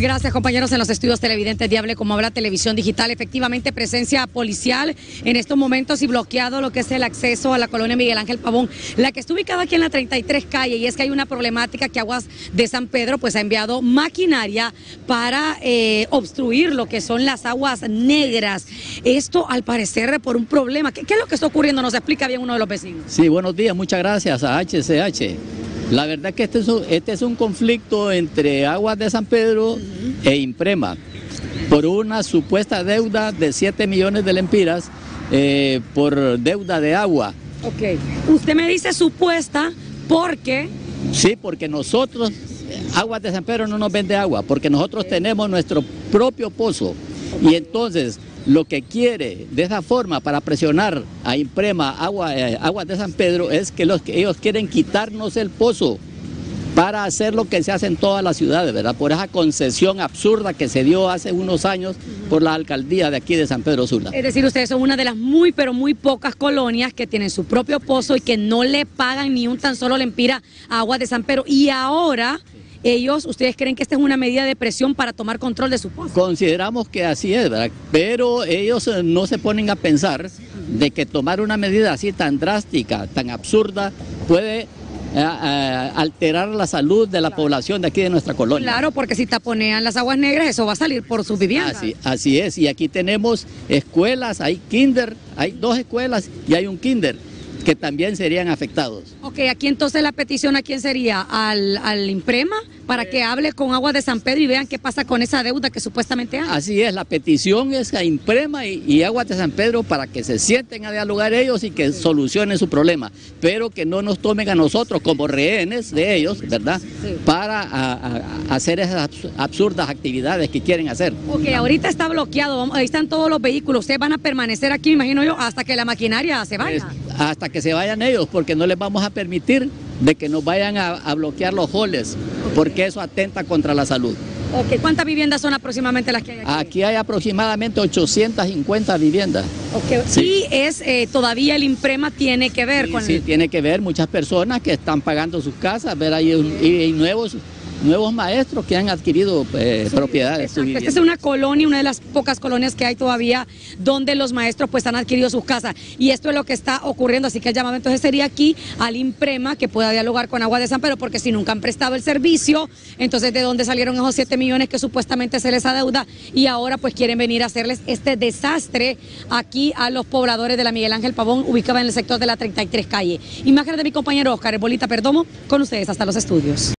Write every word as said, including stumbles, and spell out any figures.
Gracias, compañeros, en los estudios televidentes de Hable como Habla Televisión Digital. Efectivamente, presencia policial en estos momentos y bloqueado lo que es el acceso a la colonia Miguel Ángel Pavón, la que está ubicada aquí en la treinta y tres calle, y es que hay una problemática que Aguas de San Pedro pues ha enviado maquinaria para eh, obstruir lo que son las aguas negras. Esto al parecer por un problema. ¿Qué, qué es lo que está ocurriendo? Nos explica bien uno de los vecinos. Sí, buenos días, muchas gracias a H C H. La verdad que este es, un, este es un conflicto entre Aguas de San Pedro uh-huh. e INPREMA por una supuesta deuda de siete millones de lempiras eh, por deuda de agua. Ok, usted me dice supuesta porque... Sí, porque nosotros, Aguas de San Pedro no nos vende agua, porque nosotros okay. tenemos nuestro propio pozo okay. y entonces... Lo que quiere de esa forma para presionar a INPREMA, agua, eh, Aguas de San Pedro, es que, los, que ellos quieren quitarnos el pozo para hacer lo que se hace en todas las ciudades, ¿verdad? Por esa concesión absurda que se dio hace unos años por la alcaldía de aquí de San Pedro Sula. Es decir, ustedes son una de las muy, pero muy pocas colonias que tienen su propio pozo y que no le pagan ni un tan solo lempira a Aguas de San Pedro. Y ahora... Ellos, ¿ustedes creen que esta es una medida de presión para tomar control de su pozo? Consideramos que así es, ¿verdad? Pero ellos no se ponen a pensar de que tomar una medida así tan drástica, tan absurda, puede eh, alterar la salud de la claro. población de aquí de nuestra colonia. Claro, porque si taponean las aguas negras, eso va a salir por sus viviendas. Así, así es, y aquí tenemos escuelas, hay kinder, hay dos escuelas y hay un kinder que también serían afectados. Ok, aquí entonces la petición, ¿a quién sería? ¿Al, al INPREMA? Para que hable con Aguas de San Pedro y vean qué pasa con esa deuda que supuestamente hay. Así es, la petición es a INPREMA y, y Aguas de San Pedro para que se sienten a dialogar ellos y que solucionen su problema, pero que no nos tomen a nosotros como rehenes de ellos, ¿verdad? Sí. Para a, a hacer esas absurdas actividades que quieren hacer. Ok, ahorita está bloqueado, ahí están todos los vehículos, ustedes van a permanecer aquí, imagino yo, hasta que la maquinaria se vaya. Pues, hasta que se vayan ellos, porque no les vamos a permitir de que nos vayan a, a bloquear los halls, porque eso atenta contra la salud. Okay. ¿Cuántas viviendas son aproximadamente las que hay aquí? Aquí hay aproximadamente ochocientas cincuenta viviendas. Okay. Sí. ¿Y es, eh, todavía el INPREMA tiene que ver sí, con...? Sí, el... tiene que ver, muchas personas que están pagando sus casas, ver ahí un, y, y nuevos... nuevos maestros que han adquirido eh, sí, propiedades. Esta es una colonia, una de las pocas colonias que hay todavía donde los maestros pues han adquirido sus casas, y esto es lo que está ocurriendo, así que el llamado entonces sería aquí al INPREMA que pueda dialogar con Aguas de San Pedro, porque si nunca han prestado el servicio, entonces de dónde salieron esos siete millones que supuestamente se les adeuda y ahora pues quieren venir a hacerles este desastre aquí a los pobladores de la Miguel Ángel Pavón, ubicada en el sector de la treinta y tres calle. Imágenes de mi compañero Oscar Bolita Perdomo, con ustedes hasta los estudios.